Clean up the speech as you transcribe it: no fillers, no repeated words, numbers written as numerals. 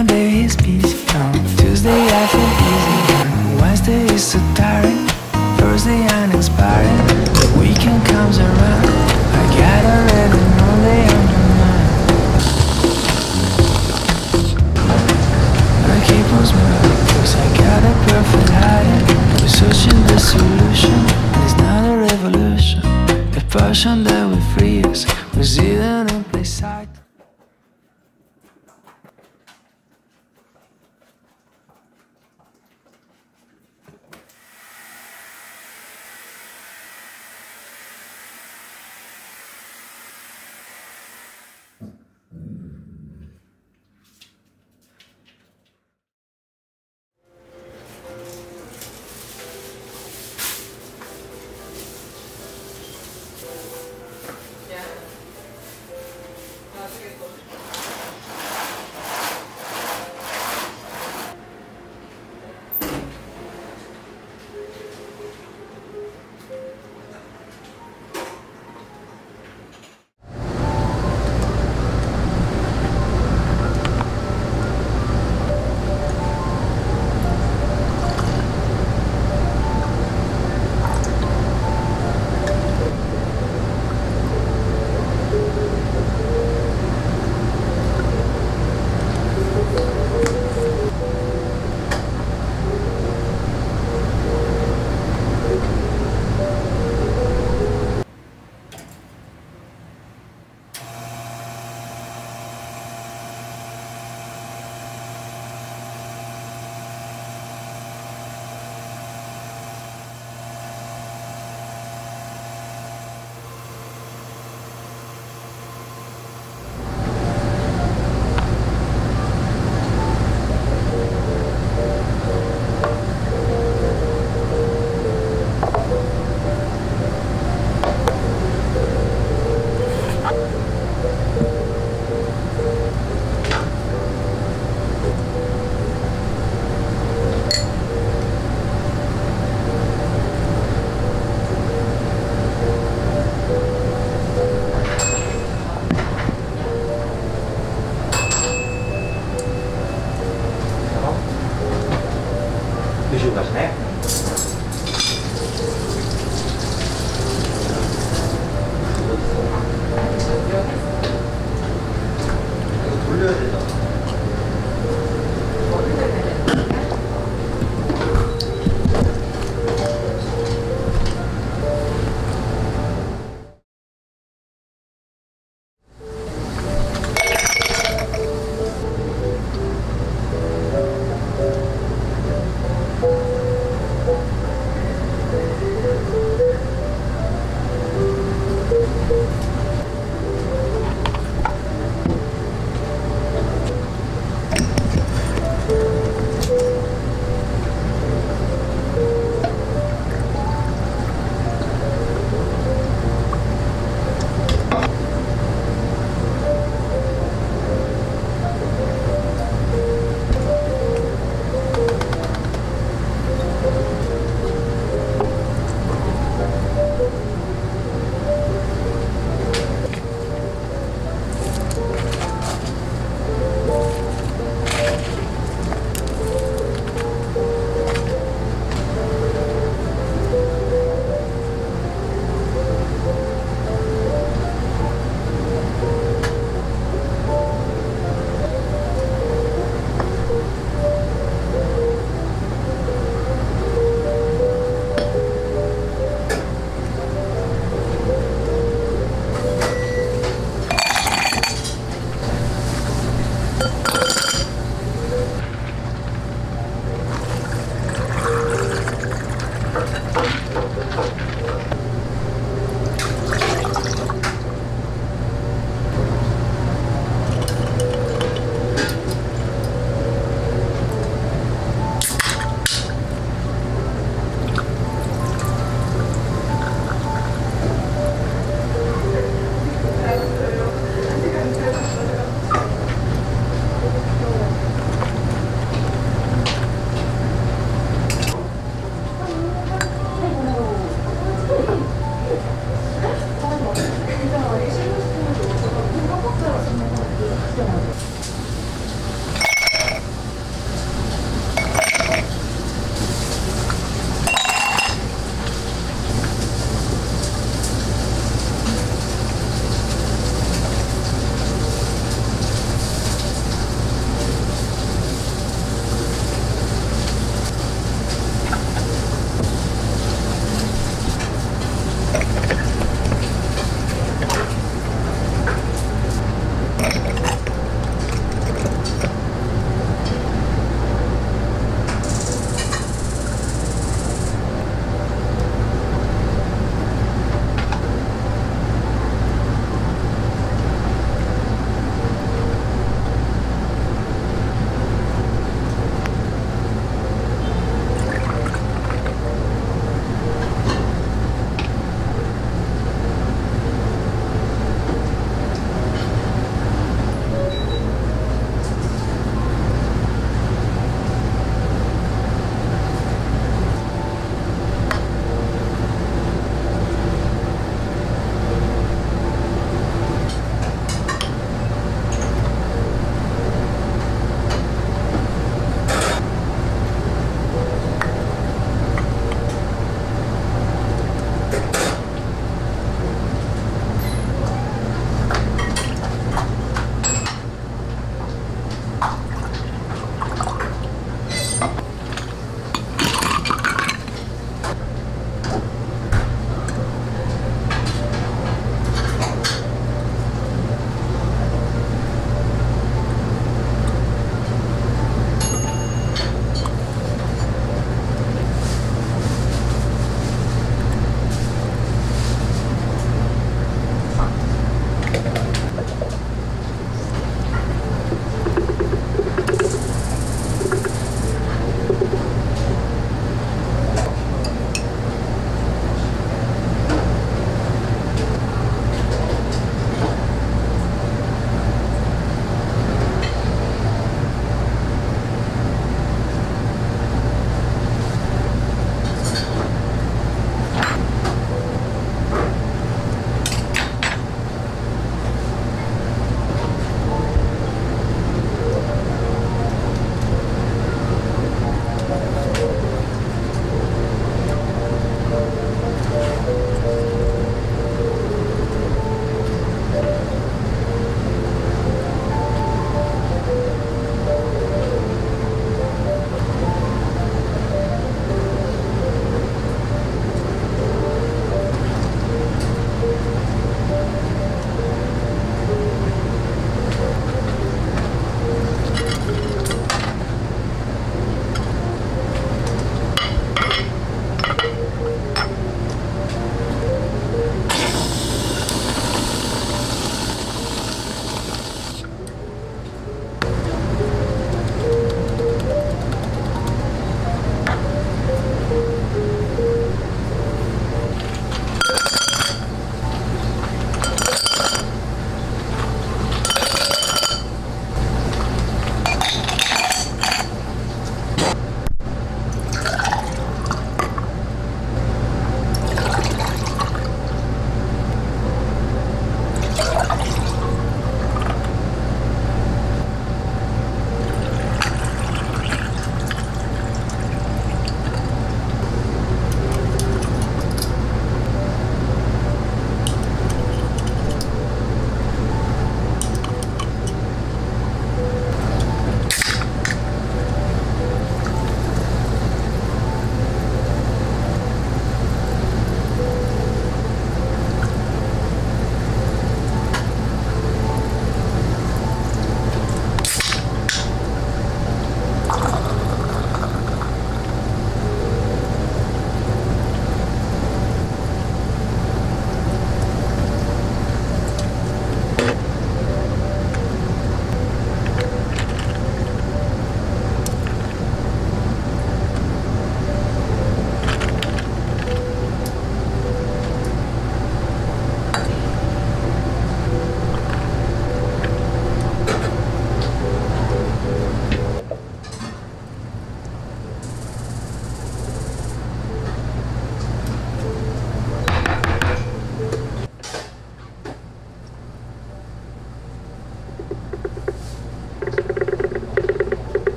Monday is busy, come Tuesday I feel easy, Wednesday is so tiring, Thursday uninspiring. The weekend comes around, I got a little Monday on my mind. I keep on smiling, cause I got a perfect hiding. We're searching the solution, and it's not a revolution. The passion that will free us was hidden in plain sight.